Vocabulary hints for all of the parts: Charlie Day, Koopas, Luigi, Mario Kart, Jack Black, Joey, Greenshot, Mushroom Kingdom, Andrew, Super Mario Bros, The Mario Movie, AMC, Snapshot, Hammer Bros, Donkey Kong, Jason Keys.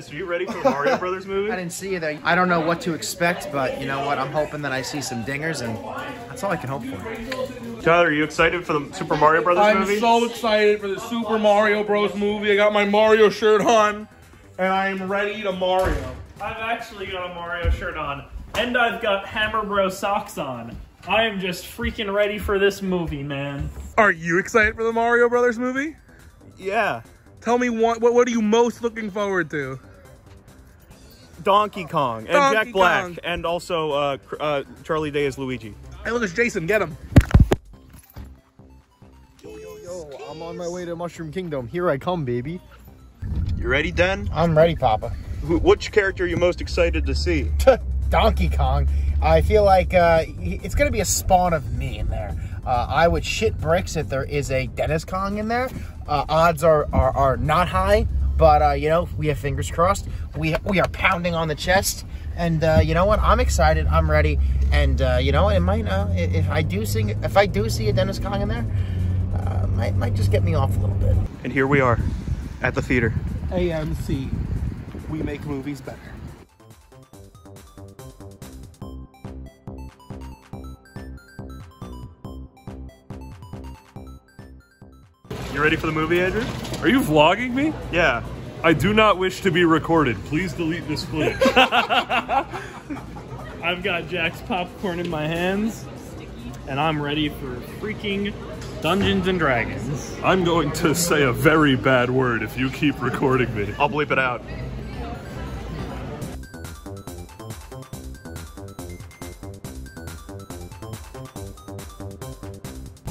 Dennis, are you ready for the Mario Brothers movie? I didn't see you there. I don't know what to expect, but you know what? I'm hoping that I see some dingers, and that's all I can hope for. Tyler, are you excited for the Super Mario Brothers movie? I'm so excited for the Super Mario Bros movie. I got my Mario shirt on, and I am ready to Mario. I've actually got a Mario shirt on, and I've got Hammer Bros socks on. I am just freaking ready for this movie, man. Are you excited for the Mario Brothers movie? Yeah. Tell me what are you most looking forward to? Donkey Kong and Jack Black, and also Charlie Day as Luigi. Hey, look, it's Jason. Get him. Yo, yo, yo. I'm on my way to Mushroom Kingdom. Here I come, baby. You ready, Den? I'm ready, Papa. Which character are you most excited to see? Donkey Kong. I feel like it's going to be a spawn of me in there. I would shit bricks if there is a Dennis Kong in there. Odds are not high, but you know, we have fingers crossed. We are pounding on the chest, and you know what? I'm excited. I'm ready, and you know, it might if I do see a Dennis Kong in there, might just get me off a little bit. And here we are, at the theater. AMC, we make movies better. You ready for the movie, Andrew? Are you vlogging me? Yeah. I do not wish to be recorded. Please delete this footage. I've got Jack's popcorn in my hands, and I'm ready for freaking Dungeons and Dragons. I'm going to say a very bad word if you keep recording me. I'll bleep it out.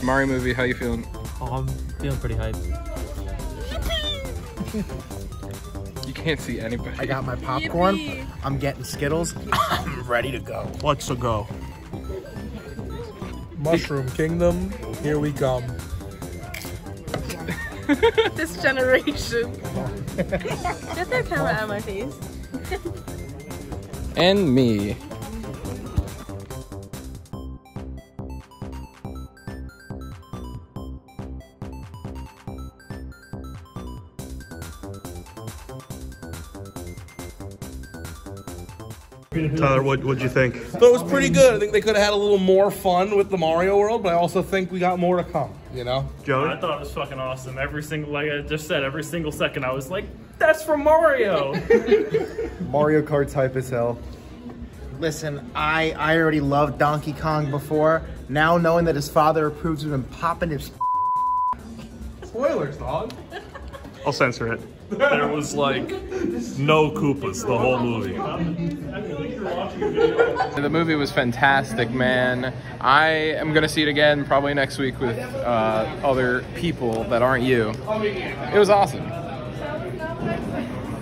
Mario movie, how you feeling? Oh, I'm feeling pretty hyped. You can't see anybody. I got my popcorn. Yippee. I'm getting Skittles. I'm ready to go. Let's go. Mushroom Kingdom, here we come. This generation. Get that camera out of my face. And me. Tyler, what'd you think? That was pretty good. I think they could have had a little more fun with the Mario world, but I also think we got more to come, you know? Joey? I thought it was fucking awesome. Every single, like I just said, every single second I was like, that's from Mario! Mario Kart type as hell. Listen, I already loved Donkey Kong before. Now knowing that his father approves of him popping his spoilers, dog. I'll censor it. There was like no Koopas the whole movie. The movie was fantastic, man. I am gonna see it again probably next week with other people that aren't you. It was awesome.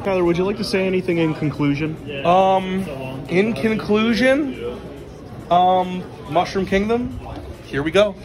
Tyler, would you like to say anything in conclusion? In conclusion, Mushroom Kingdom, here we go.